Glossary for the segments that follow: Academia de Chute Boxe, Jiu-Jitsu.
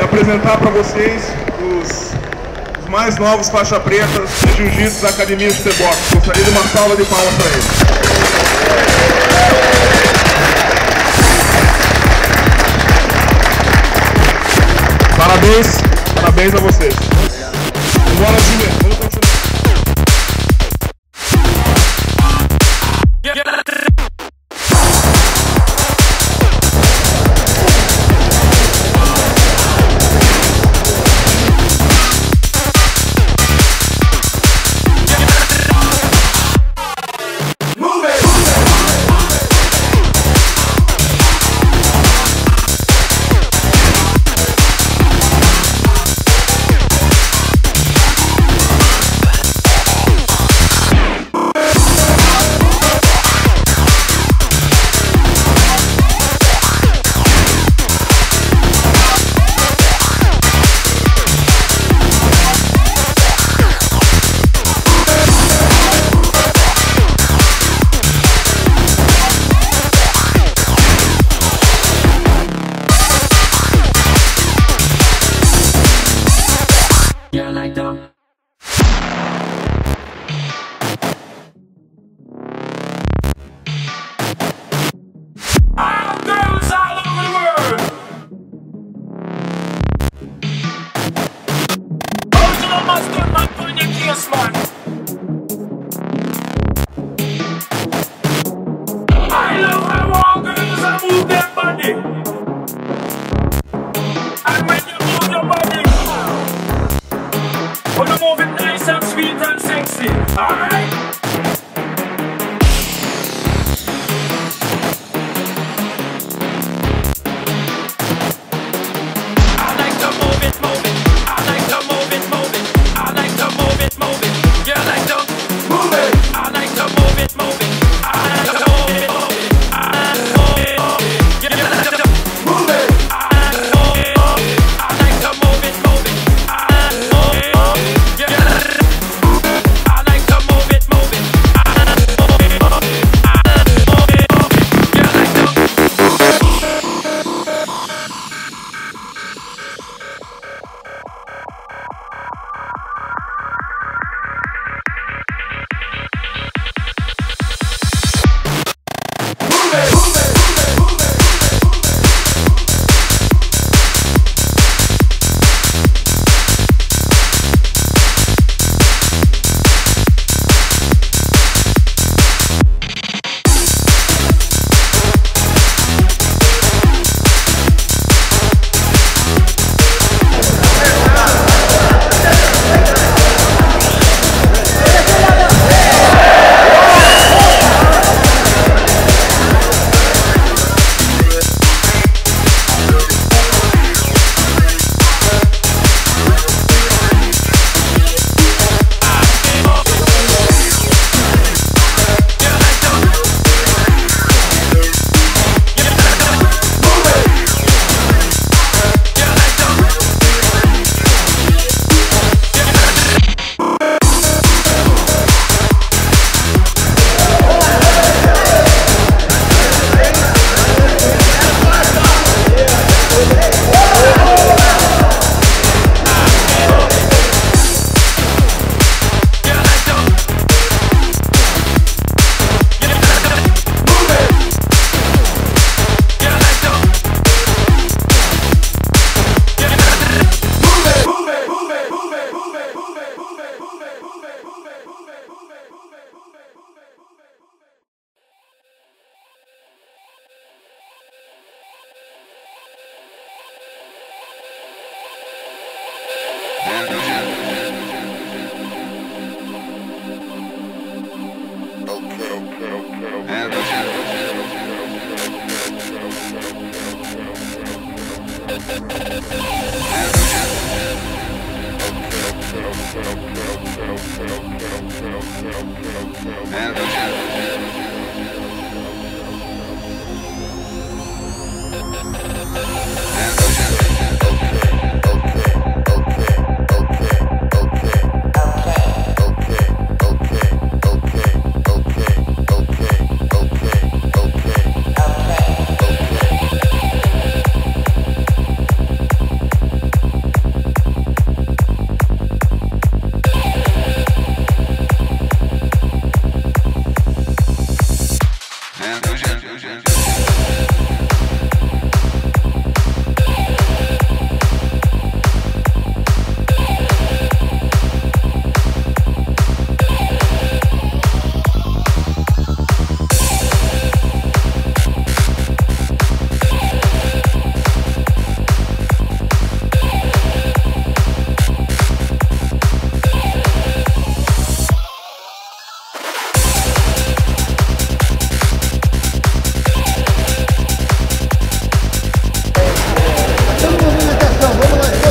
apresentar para vocês os mais novos faixa pretas de Jiu-Jitsu da Academia de Chute Boxe. Gostaria de uma salva de palmas para eles. Parabéns, parabéns a vocês. Bora, time. Vamos continuar.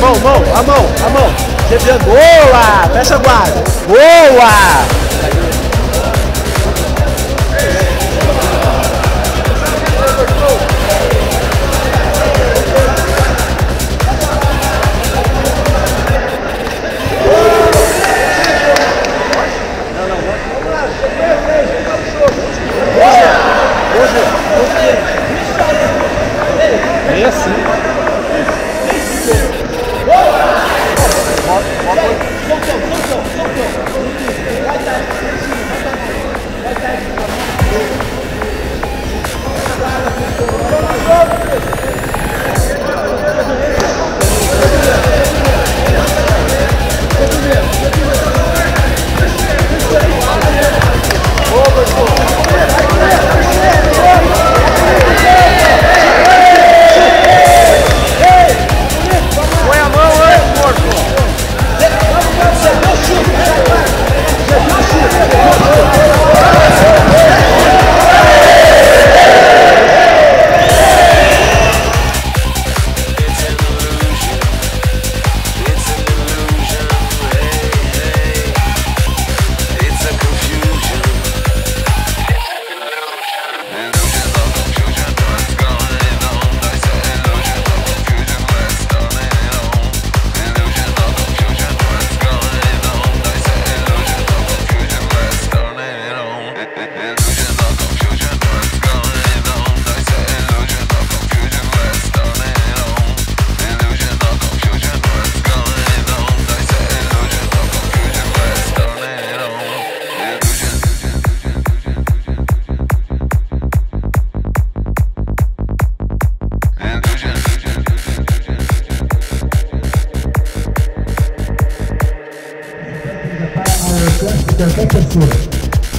A mão. Boa! Fecha a guarda. Boa! É assim. Qualquer pessoa,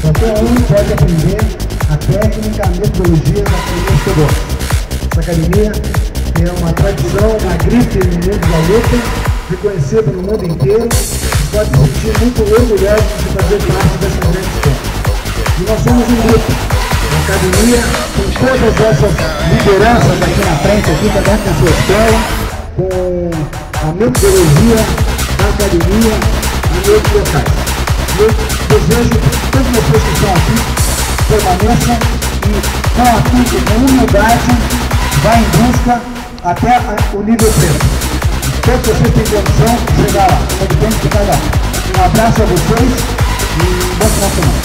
qualquer um pode aprender a técnica, a metodologia da Academia de Chute Boxe. Essa academia é uma tradição, uma grife no mundo da luta, reconhecida no mundo inteiro, e pode se sentir muito orgulhoso de fazer parte dessa grande história. E nós somos um grupo, uma academia com todas essas lideranças aqui na frente, aqui cada um com a sua escola, com a metodologia da academia e outros locais. Eu desejo que todos vocês que estão aqui permaneçam e com a atitude, com humildade, vá em busca até o nível 3. Espero que vocês tenham condição de chegar lá. Um abraço a vocês e boa semana.